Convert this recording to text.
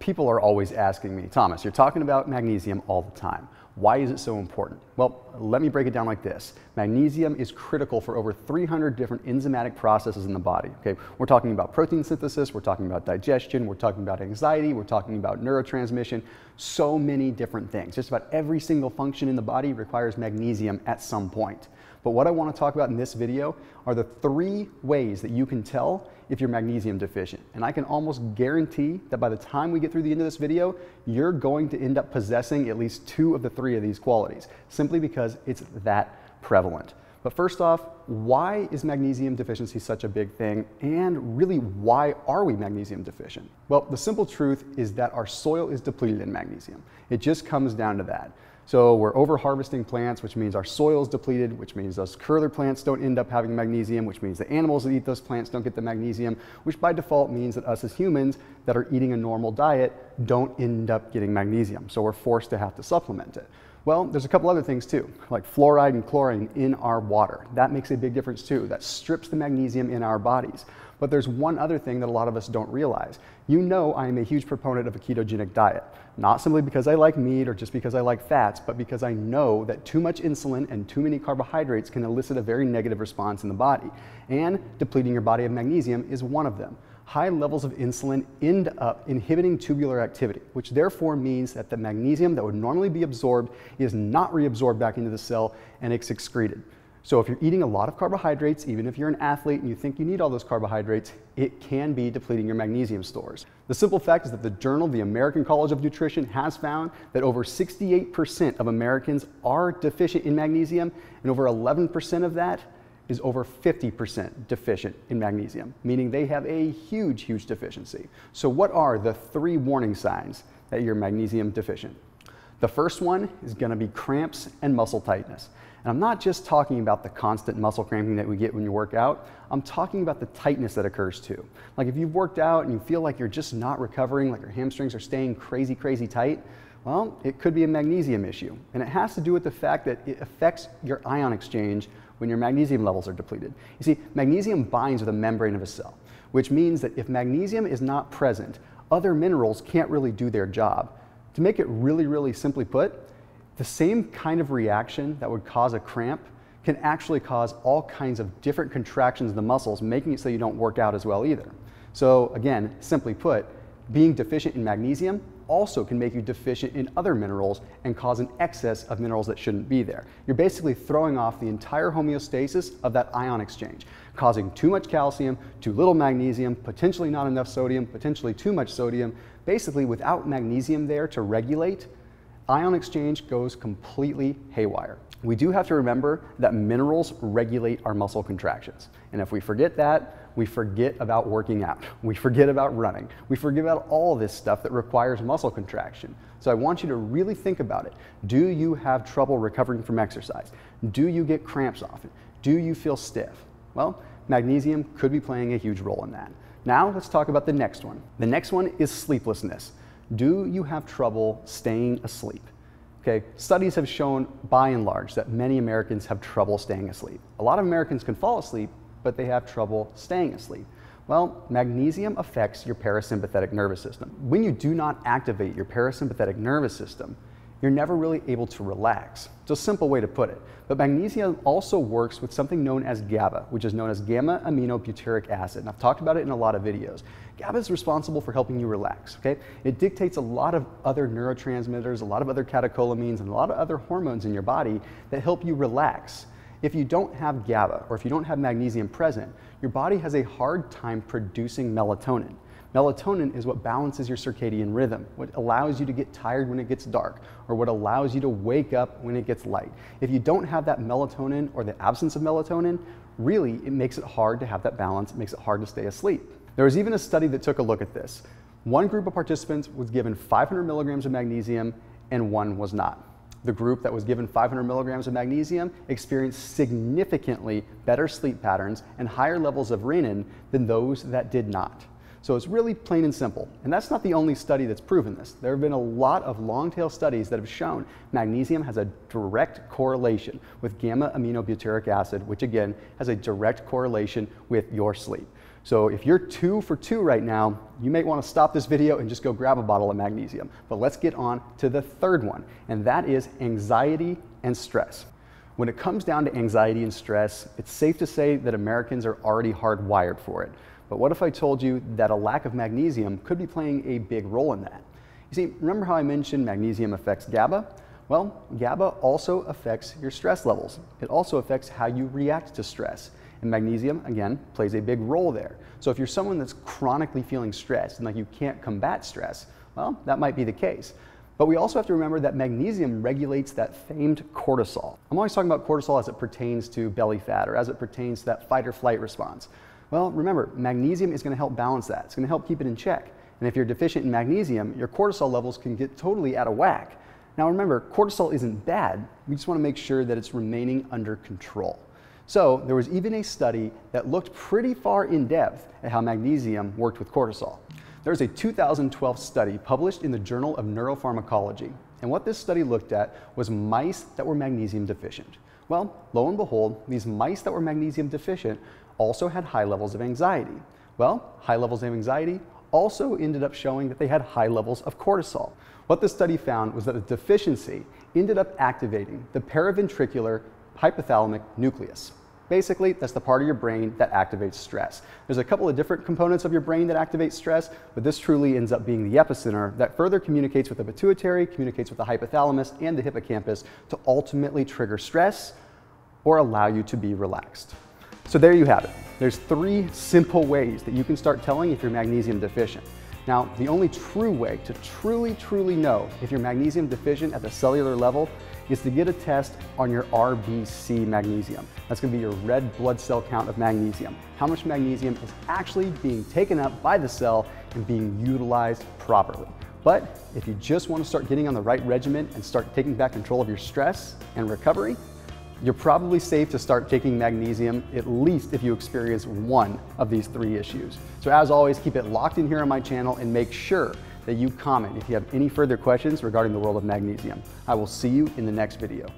People are always asking me, Thomas, you're talking about magnesium all the time. Why is it so important? Well, let me break it down like this. Magnesium is critical for over 300 different enzymatic processes in the body. Okay? We're talking about protein synthesis, we're talking about digestion, we're talking about anxiety, we're talking about neurotransmission, so many different things. Just about every single function in the body requires magnesium at some point. But what I want to talk about in this video are the 3 ways that you can tell if you're magnesium deficient. And I can almost guarantee that by the time we get through the end of this video, you're going to end up possessing at least 2 of the 3 of these qualities, simply because it's that prevalent. But first off, why is magnesium deficiency such a big thing? And really, why are we magnesium deficient? Well, the simple truth is that our soil is depleted in magnesium. It just comes down to that. So we're over-harvesting plants, which means our soil is depleted, which means those curler plants don't end up having magnesium, which means the animals that eat those plants don't get the magnesium, which by default means that us as humans that are eating a normal diet don't end up getting magnesium. So we're forced to have to supplement it. Well, there's a couple other things too, like fluoride and chlorine in our water. That makes a big difference too. That strips the magnesium in our bodies. But there's one other thing that a lot of us don't realize. You know, I am a huge proponent of a ketogenic diet, not simply because I like meat or just because I like fats, but because I know that too much insulin and too many carbohydrates can elicit a very negative response in the body. And depleting your body of magnesium is one of them. High levels of insulin end up inhibiting tubular activity, which therefore means that the magnesium that would normally be absorbed is not reabsorbed back into the cell and it's excreted. So if you're eating a lot of carbohydrates, even if you're an athlete and you think you need all those carbohydrates, it can be depleting your magnesium stores. The simple fact is that the journal, the American College of Nutrition, has found that over 68% of Americans are deficient in magnesium, and over 11% of that is over 50% deficient in magnesium, meaning they have a huge, huge deficiency. So what are the 3 warning signs that you're magnesium deficient? The first one is going to be cramps and muscle tightness. And I'm not just talking about the constant muscle cramping that we get when you work out. I'm talking about the tightness that occurs too. Like if you've worked out and you feel like you're just not recovering, like your hamstrings are staying crazy, crazy tight, well, it could be a magnesium issue. And it has to do with the fact that it affects your ion exchange when your magnesium levels are depleted. You see, magnesium binds with the membrane of a cell, which means that if magnesium is not present, other minerals can't really do their job. To make it really, really simply put, the same kind of reaction that would cause a cramp can actually cause all kinds of different contractions in the muscles, making it so you don't work out as well either. So again, simply put, being deficient in magnesium also can make you deficient in other minerals and cause an excess of minerals that shouldn't be there. You're basically throwing off the entire homeostasis of that ion exchange, causing too much calcium, too little magnesium, potentially not enough sodium, potentially too much sodium. Basically, without magnesium there to regulate, ion exchange goes completely haywire. We do have to remember that minerals regulate our muscle contractions. And if we forget that, we forget about working out. We forget about running. We forget about all this stuff that requires muscle contraction. So I want you to really think about it. Do you have trouble recovering from exercise? Do you get cramps often? Do you feel stiff? Well, magnesium could be playing a huge role in that. Now let's talk about the next one. The next one is sleeplessness. Do you have trouble staying asleep? Okay, studies have shown by and large that many Americans have trouble staying asleep. A lot of Americans can fall asleep, but they have trouble staying asleep. Well, magnesium affects your parasympathetic nervous system. When you do not activate your parasympathetic nervous system, you're never really able to relax. It's a simple way to put it. But magnesium also works with something known as GABA, which is known as gamma-aminobutyric acid. And I've talked about it in a lot of videos. GABA is responsible for helping you relax, okay? It dictates a lot of other neurotransmitters, a lot of other catecholamines, and a lot of other hormones in your body that help you relax. If you don't have GABA, or if you don't have magnesium present, your body has a hard time producing melatonin. Melatonin is what balances your circadian rhythm, what allows you to get tired when it gets dark, or what allows you to wake up when it gets light. If you don't have that melatonin, or the absence of melatonin, really it makes it hard to have that balance, it makes it hard to stay asleep. There was even a study that took a look at this. One group of participants was given 500 milligrams of magnesium and one was not. The group that was given 500 milligrams of magnesium experienced significantly better sleep patterns and higher levels of renin than those that did not. So it's really plain and simple. And that's not the only study that's proven this. There have been a lot of long-tail studies that have shown magnesium has a direct correlation with gamma-aminobutyric acid, which again has a direct correlation with your sleep. So if you're 2 for 2 right now, you may want to stop this video and just go grab a bottle of magnesium. But let's get on to the third one, and that is anxiety and stress. When it comes down to anxiety and stress, it's safe to say that Americans are already hardwired for it. But what if I told you that a lack of magnesium could be playing a big role in that? You see, remember how I mentioned magnesium affects GABA? Well, GABA also affects your stress levels. It also affects how you react to stress. And magnesium, again, plays a big role there. So if you're someone that's chronically feeling stressed and like you can't combat stress, well, that might be the case. But we also have to remember that magnesium regulates that famed cortisol. I'm always talking about cortisol as it pertains to belly fat or as it pertains to that fight or flight response. Well, remember, magnesium is going to help balance that. It's going to help keep it in check. And if you're deficient in magnesium, your cortisol levels can get totally out of whack. Now remember, cortisol isn't bad. We just want to make sure that it's remaining under control. So there was even a study that looked pretty far in depth at how magnesium worked with cortisol. There's a 2012 study published in the Journal of Neuropharmacology. And what this study looked at was mice that were magnesium deficient. Well, lo and behold, these mice that were magnesium deficient also had high levels of anxiety. Well, high levels of anxiety also ended up showing that they had high levels of cortisol. What the study found was that the deficiency ended up activating the paraventricular hypothalamic nucleus. Basically, that's the part of your brain that activates stress. There's a couple of different components of your brain that activate stress, but this truly ends up being the epicenter that further communicates with the pituitary, communicates with the hypothalamus and the hippocampus to ultimately trigger stress or allow you to be relaxed. So there you have it. There's 3 simple ways that you can start telling if you're magnesium deficient. Now, the only true way to truly know if you're magnesium deficient at the cellular level is to get a test on your RBC magnesium. That's going to be your red blood cell count of magnesium. How much magnesium is actually being taken up by the cell and being utilized properly. But if you just want to start getting on the right regimen and start taking back control of your stress and recovery, you're probably safe to start taking magnesium, at least if you experience one of these 3 issues. So as always, keep it locked in here on my channel and make sure that you comment if you have any further questions regarding the world of magnesium. I will see you in the next video.